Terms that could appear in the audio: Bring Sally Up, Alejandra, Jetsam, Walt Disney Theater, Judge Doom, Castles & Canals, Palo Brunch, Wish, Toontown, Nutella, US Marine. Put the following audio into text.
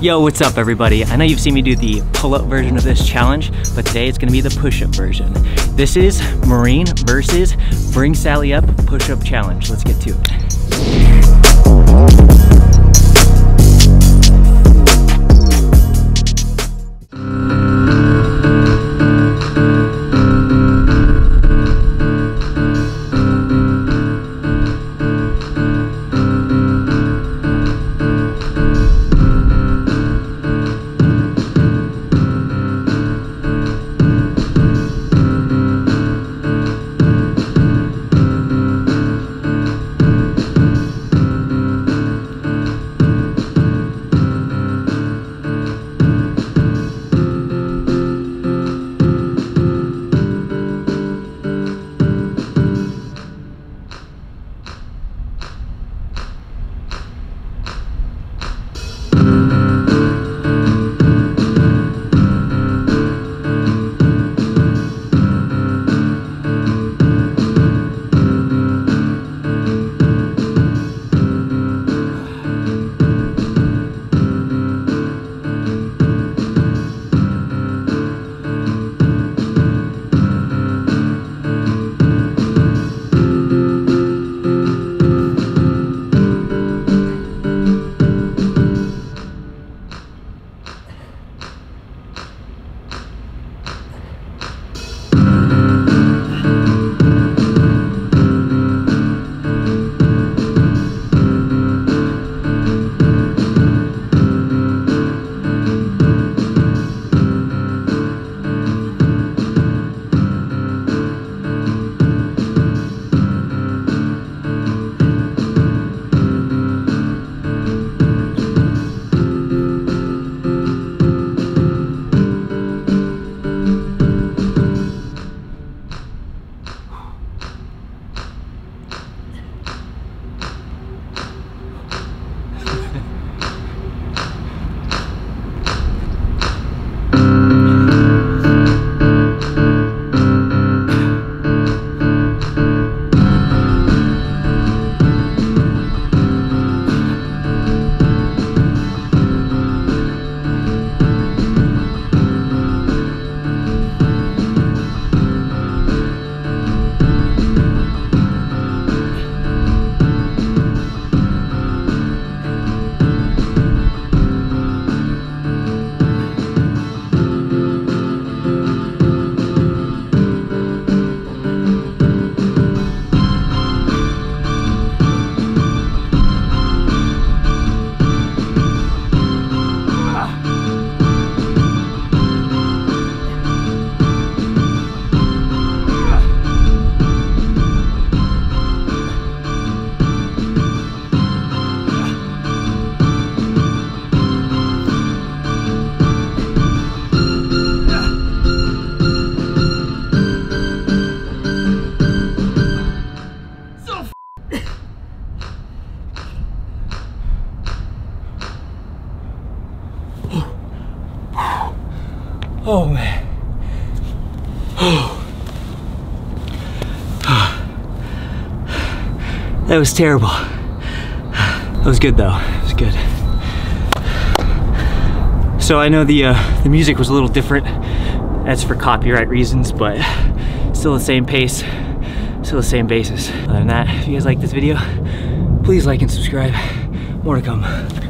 Yo, what's up everybody? I know you've seen me do the pull-up version of this challenge, but today it's gonna be the push-up version. This is Marine versus Bring Sally Up push-up challenge. Let's get to it. Oh man. Oh. That was terrible. That was good though. It was good. So I know the music was a little different. That's for copyright reasons, but still the same pace, still the same basis. Other than that, if you guys like this video, please like and subscribe. More to come.